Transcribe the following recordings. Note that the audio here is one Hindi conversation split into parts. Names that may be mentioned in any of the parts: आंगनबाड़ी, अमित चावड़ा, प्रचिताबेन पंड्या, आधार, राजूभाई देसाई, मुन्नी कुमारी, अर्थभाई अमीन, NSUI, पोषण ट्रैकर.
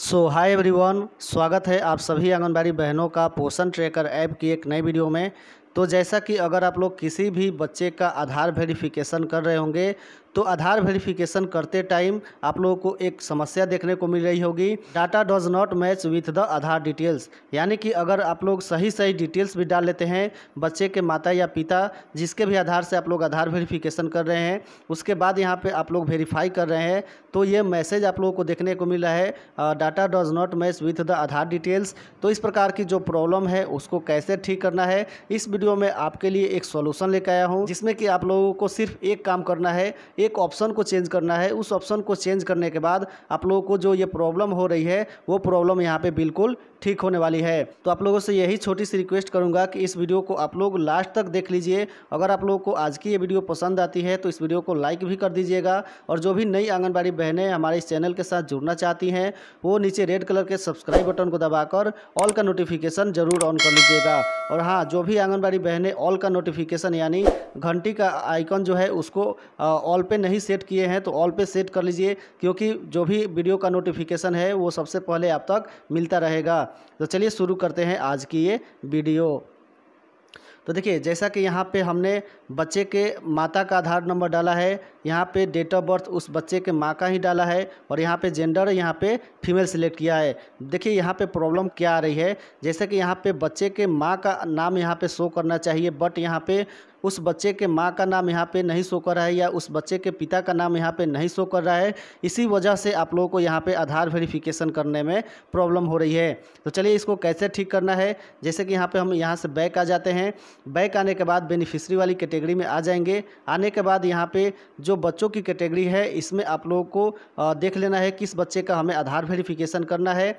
सो हाय एवरीवन, स्वागत है आप सभी आंगनबाड़ी बहनों का पोषण ट्रैकर ऐप की एक नई वीडियो में। तो जैसा कि अगर आप लोग किसी भी बच्चे का आधार वेरिफिकेशन कर रहे होंगे तो आधार वेरिफिकेशन करते टाइम आप लोगों को एक समस्या देखने को मिल रही होगी, data does not match with the आधार details. यानी कि अगर आप लोग सही डिटेल्स भी डाल लेते हैं बच्चे के माता या पिता जिसके भी आधार से आप लोग आधार वेरिफिकेशन कर रहे हैं, उसके बाद यहाँ पे आप लोग वेरीफाई कर रहे हैं तो ये मैसेज आप लोगों को देखने को मिल रहा है, data does not match with the आधार details. तो इस प्रकार की जो प्रॉब्लम है उसको कैसे ठीक करना है, इस वीडियो में आपके लिए एक सॉल्यूशन लेकर आया हूँ, जिसमें कि आप लोगों को सिर्फ एक काम करना है, एक ऑप्शन को चेंज करना है। उस ऑप्शन को चेंज करने के बाद आप लोगों को जो ये प्रॉब्लम हो रही है वो प्रॉब्लम यहाँ पे बिल्कुल ठीक होने वाली है। तो आप लोगों से यही छोटी सी रिक्वेस्ट करूँगा कि इस वीडियो को आप लोग लास्ट तक देख लीजिए। अगर आप लोगों को आज की ये वीडियो पसंद आती है तो इस वीडियो को लाइक भी कर दीजिएगा, और जो भी नई आंगनबाड़ी बहनें हमारे इस चैनल के साथ जुड़ना चाहती हैं वो नीचे रेड कलर के सब्सक्राइब बटन को दबाकर ऑल का नोटिफिकेशन जरूर ऑन कर लीजिएगा। और हाँ, जो भी आंगनबाड़ी बहनें ऑल का नोटिफिकेशन यानी घंटी का आइकन जो है उसको ऑल पे नहीं सेट किए हैं तो ऑल पे सेट कर लीजिए, क्योंकि जो भी वीडियो का नोटिफिकेशन है वो सबसे पहले आप तक मिलता रहेगा। तो चलिए शुरू करते हैं आज की ये वीडियो। तो देखिए, जैसा कि यहाँ पे हमने बच्चे के माता का आधार नंबर डाला है, यहाँ पे डेट ऑफ बर्थ उस बच्चे के माँ का ही डाला है, और यहाँ पे जेंडर यहाँ पे फीमेल सिलेक्ट किया है। देखिए यहाँ पे प्रॉब्लम क्या आ रही है, जैसे कि यहाँ पे बच्चे के माँ का नाम यहाँ पे शो करना चाहिए, बट यहाँ पे उस बच्चे के माँ का नाम यहाँ पे नहीं शो कर रहा है या उस बच्चे के पिता का नाम यहाँ पे नहीं शो कर रहा है। इसी वजह से आप लोगों को यहाँ पे आधार वेरिफिकेशन करने में प्रॉब्लम हो रही है। तो चलिए इसको कैसे ठीक करना है, जैसे कि यहाँ पे हम यहाँ से बैक आ जाते हैं। बैक आने के बाद बेनिफिशरी वाली कैटेगरी में आ जाएंगे। आने के बाद यहाँ पर जो बच्चों की कैटेगरी है इसमें आप लोगों को देख लेना है किस बच्चे का हमें आधार वेरिफिकेशन करना है।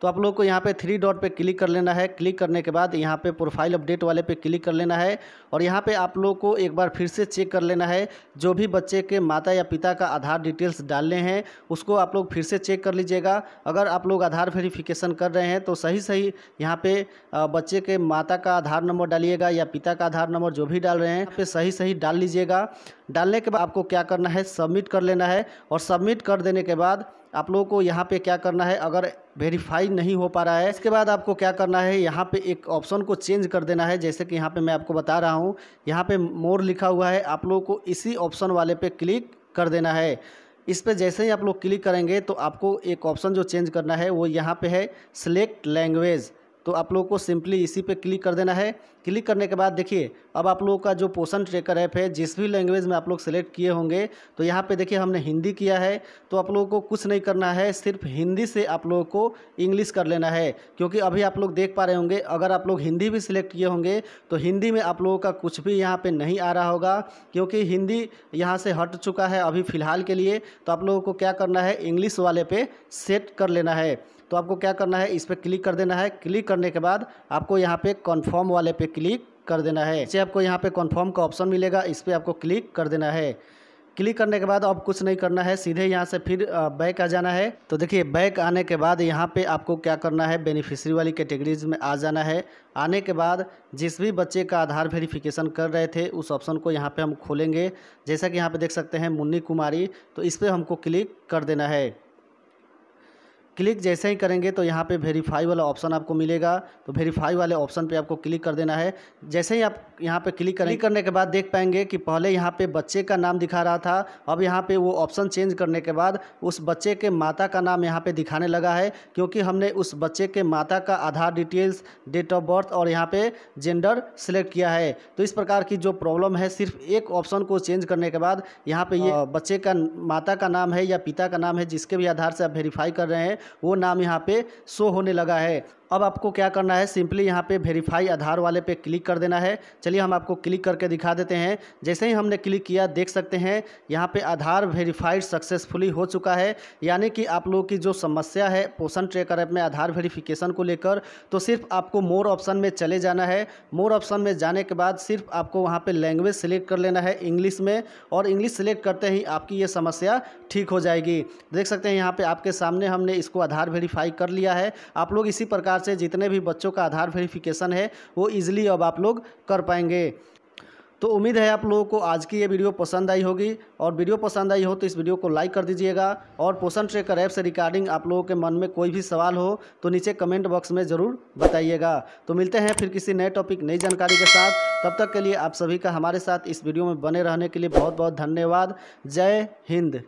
तो आप लोगों को यहाँ पे 3 डॉट पे क्लिक कर लेना है। क्लिक करने के बाद यहाँ पे प्रोफाइल अपडेट वाले पे क्लिक कर लेना है, और यहाँ पे आप लोगों को एक बार फिर से चेक कर लेना है जो भी बच्चे के माता या पिता का आधार डिटेल्स डालने हैं उसको आप लोग फिर से चेक कर लीजिएगा। अगर आप लोग आधार वेरिफिकेशन कर रहे हैं तो सही यहाँ पे बच्चे के माता का आधार नंबर डालिएगा या पिता का आधार नंबर जो भी डाल रहे हैं यहाँ पे सही डाल लीजिएगा। डालने के बाद आपको क्या करना है, सबमिट कर लेना है, और सबमिट कर देने के बाद आप लोगों को यहाँ पे क्या करना है, अगर वेरीफाई नहीं हो पा रहा है इसके बाद आपको क्या करना है, यहाँ पे एक ऑप्शन को चेंज कर देना है। जैसे कि यहाँ पे मैं आपको बता रहा हूँ, यहाँ पे मोर लिखा हुआ है, आप लोगों को इसी ऑप्शन वाले पे क्लिक कर देना है। इस पे जैसे ही आप लोग क्लिक करेंगे तो आपको एक ऑप्शन जो चेंज करना है वो यहाँ पर है, सिलेक्ट लैंग्वेज। तो आप लोगों को सिंपली इसी पे क्लिक कर देना है। क्लिक करने के बाद देखिए अब आप लोगों का जो पोषण ट्रैकर ऐप है जिस भी लैंग्वेज में आप लोग सेलेक्ट किए होंगे, तो यहाँ पे देखिए हमने हिंदी किया है, तो आप लोगों को कुछ नहीं करना है, सिर्फ हिंदी से आप लोगों को इंग्लिश कर लेना है। क्योंकि अभी आप लोग देख पा रहे होंगे अगर आप लोग हिंदी भी सिलेक्ट किए होंगे तो हिंदी में आप लोगों का कुछ भी यहाँ पर नहीं आ रहा होगा, क्योंकि हिंदी यहाँ से हट चुका है अभी फ़िलहाल के लिए। तो आप लोगों को क्या करना है, इंग्लिश वाले पे सेट कर लेना है। तो आपको क्या करना है, इस पर क्लिक कर देना है। क्लिक करने के बाद आपको यहाँ पे कन्फर्म वाले पे क्लिक कर देना है। जैसे आपको यहाँ पे कन्फर्म का ऑप्शन मिलेगा, इस पर आपको क्लिक कर देना है। क्लिक करने के बाद अब कुछ नहीं करना है, सीधे यहाँ से फिर बैक आ जाना है। तो देखिए बैक आने के बाद यहाँ पे आपको क्या करना है, बेनिफिशरी वाली कैटेगरीज में आ जाना है। आने के बाद जिस भी बच्चे का आधार वेरिफिकेशन कर रहे थे उस ऑप्शन को यहाँ पे हम खोलेंगे। जैसा कि यहाँ पर देख सकते हैं मुन्नी कुमारी, तो इस पर हमको क्लिक कर देना है। क्लिक जैसे ही करेंगे तो यहाँ पे वेरीफाई वाला ऑप्शन आपको मिलेगा, तो वेरीफाई वाले ऑप्शन पे आपको क्लिक कर देना है। जैसे ही आप यहाँ पे क्लिक करने के बाद देख पाएंगे कि पहले यहाँ पे बच्चे का नाम दिखा रहा था, अब यहाँ पे वो ऑप्शन चेंज करने के बाद उस बच्चे के माता का नाम यहाँ पे दिखाने लगा है, क्योंकि हमने उस बच्चे के माता का आधार details, date of birth और यहाँ पे जेंडर सेलेक्ट किया है। तो इस प्रकार की जो प्रॉब्लम है, सिर्फ एक ऑप्शन को चेंज करने के बाद यहाँ पे ये बच्चे का माता का नाम है या पिता का नाम है जिसके भी आधार से आप वेरीफाई कर रहे हैं वो नाम यहाँ पे शो होने लगा है। अब आपको क्या करना है, सिंपली यहाँ पे वेरीफाई आधार वाले पे क्लिक कर देना है। चलिए हम आपको क्लिक करके दिखा देते हैं। जैसे ही हमने क्लिक किया देख सकते हैं यहाँ पे आधार वेरीफाइड सक्सेसफुली हो चुका है। यानी कि आप लोगों की जो समस्या है पोषण ट्रैकर ऐप में आधार वेरीफिकेशन को लेकर, तो सिर्फ आपको मोर ऑप्शन में चले जाना है। मोर ऑप्शन में जाने के बाद सिर्फ आपको वहाँ पर लैंग्वेज सेलेक्ट कर लेना है इंग्लिश में, और इंग्लिश सेलेक्ट करते ही आपकी ये समस्या ठीक हो जाएगी। देख सकते हैं यहाँ पर आपके सामने हमने इसको आधार वेरीफाई कर लिया है। आप लोग इसी प्रकार से जितने भी बच्चों का आधार वेरिफिकेशन है वो इजीली अब आप लोग कर पाएंगे। तो उम्मीद है आप लोगों को आज की ये वीडियो पसंद आई होगी, और वीडियो पसंद आई हो तो इस वीडियो को लाइक कर दीजिएगा। और पोषण ट्रैकर ऐप से रिगार्डिंग आप लोगों के मन में कोई भी सवाल हो तो नीचे कमेंट बॉक्स में ज़रूर बताइएगा। तो मिलते हैं फिर किसी नए टॉपिक नई जानकारी के साथ, तब तक के लिए आप सभी का हमारे साथ इस वीडियो में बने रहने के लिए बहुत बहुत धन्यवाद। जय हिंद।